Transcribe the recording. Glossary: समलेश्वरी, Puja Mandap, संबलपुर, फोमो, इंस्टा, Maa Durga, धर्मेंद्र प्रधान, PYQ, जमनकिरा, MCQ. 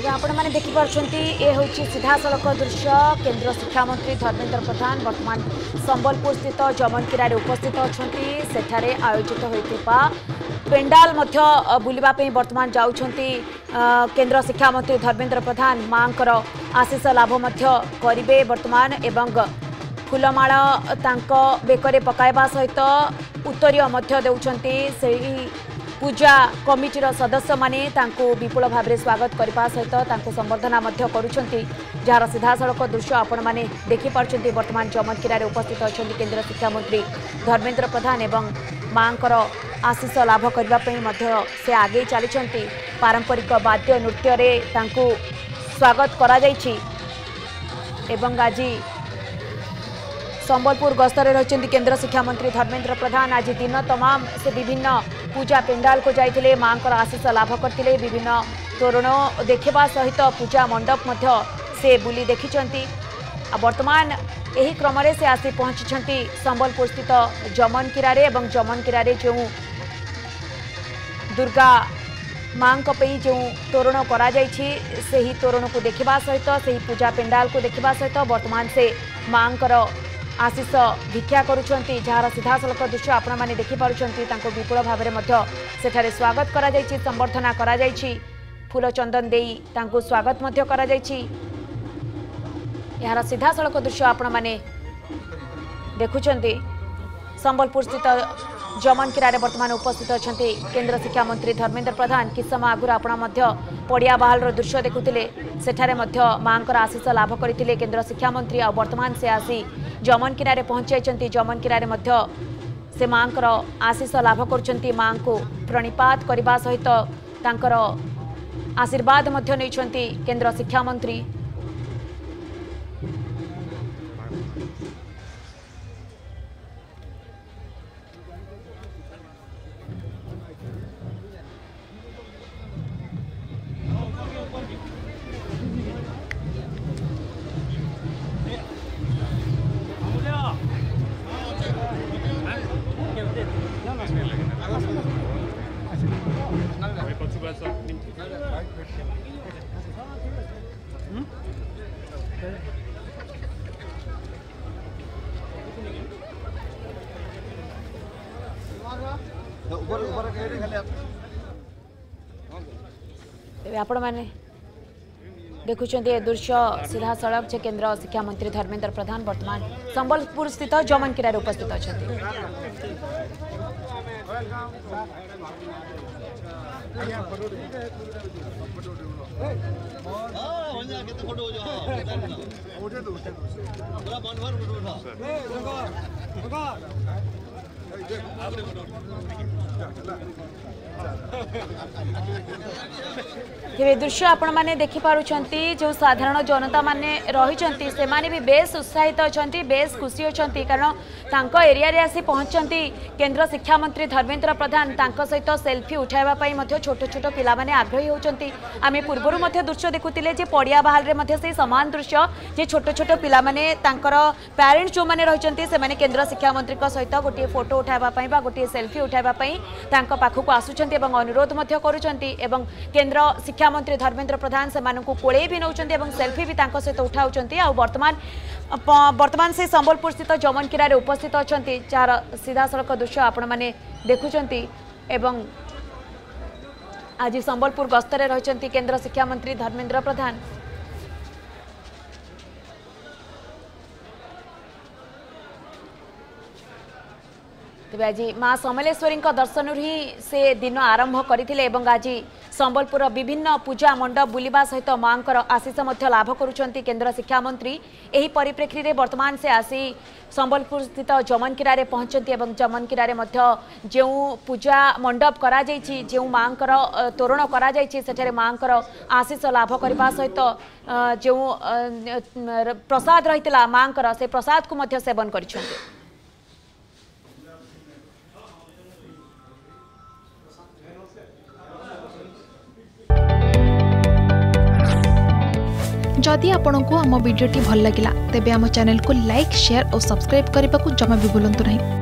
आपने देखिपार्टी ये हूँ सीधासलख दृश्य। केन्द्र शिक्षामंत्री धर्मेंद्र प्रधान वर्तमान संबलपुर स्थित जमनकिरा उपस्थित अच्छा से आयोजित होता पेंडाल बुलवाई बर्तमान जाऊँगी। केन्द्र शिक्षामंत्री धर्मेंद्र प्रधान माँ आशीष लाभ करेंगे बर्तमान एवं फुलमाला बेकरे पकाइवा सहित उत्तरीय देउछंती। पूजा कमिटीर सदस्य माने विपुल भाव में स्वागत करने सहित संबर्धना कर सीधासलख दृश्य आपण मैंने देखिपार्टी। वर्तमान जमनकिरारे उपस्थित अच्छा केन्द्र शिक्षामंत्री धर्मेन्द्र प्रधान एवं माँर आशीष लाभ करने से आगे चली पारंपरिक वाद्य नृत्य रे स्वागत करा एवं आज संबलपुर गस्तरे रही केन्द्र शिक्षामंत्री धर्मेन्द्र प्रधान। आज दिन तमाम से विभिन्न पूजा पेंडाल को जाते माँ आशीष लाभ करते विभिन्न तोरण देखा सहित पूजा मंडप से बुली देखिं। वर्तमान यही क्रम से आसी पहुंची संबलपुर स्थित जमनकिरारे। जमनकिरारे जो दुर्गा माँ जो तोरण करी तोरण को देखा सहित से ही पूजा पेंडाल को देखा सहित वर्तमान से माँ आशीष भिक्षा करुँचे जार सीधासलख दृश्य आपण मैंने देखिपुंत। विपुल भाव में सेठारे स्वागत करा कर संबर्धना करा फूल चंदन दे स्वागत करा यार सीधासलख दृश्य आपण मैंने देखुंत। संबलपुर स्थित जमनकिरारे बर्तमान उपस्थित अच्छा केन्द्र शिक्षामंत्री धर्मेन्द्र प्रधान। कि समय आगुरी आपण पड़िया बाहल दृश्य देखुते सेठारे माँ आशीष लाभ करते केन्द्र शिक्षामंत्री। आ वर्तमान से आसी जमनकिरारे पहुंचाई। जमनकिरारे से माँ आशीष लाभ कर माँ को प्रणिपात करने सहित आशीर्वाद नहीं केन्द्र शिक्षामंत्री। आपण मैंने देखुं दृश्य सीधासलख जे केन्द्र शिक्षामंत्री धर्मेन्द्र प्रधान वर्तमान संबलपुर स्थित जमनकिरारे उपस्थित अच्छा। ये दृश्य आपण मैंने देखिपुंट। जो साधारण जनता माने रही से माने भी बेस उत्साहित अच्छा बेस खुशी अच्छा कारण तांको एरिया आसी पहुंचती केन्द्र शिक्षामंत्री धर्मेन्द्र प्रधान। सहित सेल्फी उठावाई छोट छोट पाने आग्रही होती। आम पूर्वर दृश्य देखुते पड़िया बाहर से सामान दृश्य जे छोट छोट पाने पेरेन्ट्स जो मैंने रही से केन्द्र शिक्षामंत्री सहित गोटे फोटो उठावाई गोटे सेल्फी उठावाई पाखक आसुँच एवं अनुरोध एवं केन्द्र शिक्षामंत्री धर्मेन्द्र प्रधान से कोड़े भी नौ सेल्फी भी सहित उठाऊ। वर्तमान से संबलपुर स्थित जमनकिरारे उपस्थित अच्छा जार सीधासलख दृश्य आपण मैंने देखुंत। एवं आज संबलपुर गस्तरे रही केन्द्र शिक्षामंत्री धर्मेन्द्र प्रधान। तेज आज माँ समलेश्वरी दर्शन ही से दिन आरंभ करते आज संबलपुर विभिन्न पूजा मंडप बुलवा सहित माँ आशीष लाभ कर शिक्षामंत्री। यही परिप्रेक्षी में वर्तमान से आसी संबलपुर स्थित जमनकिरारे पहुंचती। जमनकिरारे जो पूजा मंडप करा जो माँ तोरण कर माँ आशीष लाभ करने सहित जो प्रसाद रही माँ से प्रसाद को सेवन कर जदि आपंक आम भिडी भल लगा तेब आम चैनल को लाइक, शेयर और सब्सक्राइब करने को जमा भी भूलु नहीं।